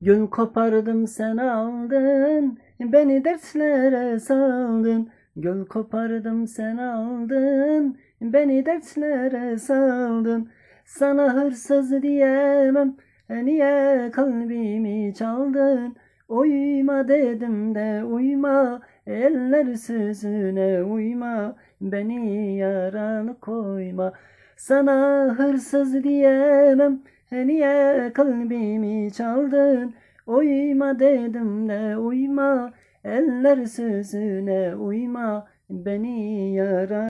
Gül kopardım sen aldın, beni dertlere saldın. Gül kopardım sen aldın, beni dertlere saldın. Sana hırsız diyemem, niye kalbimi çaldın? Uyma dedim de uyma, eller sözüne uyma, beni yaralı koyma. Sana hırsız diyemem, niye kalbimi çaldın? Uyma dedim de uyma, eller sözüne uyma, beni yaralı koyma.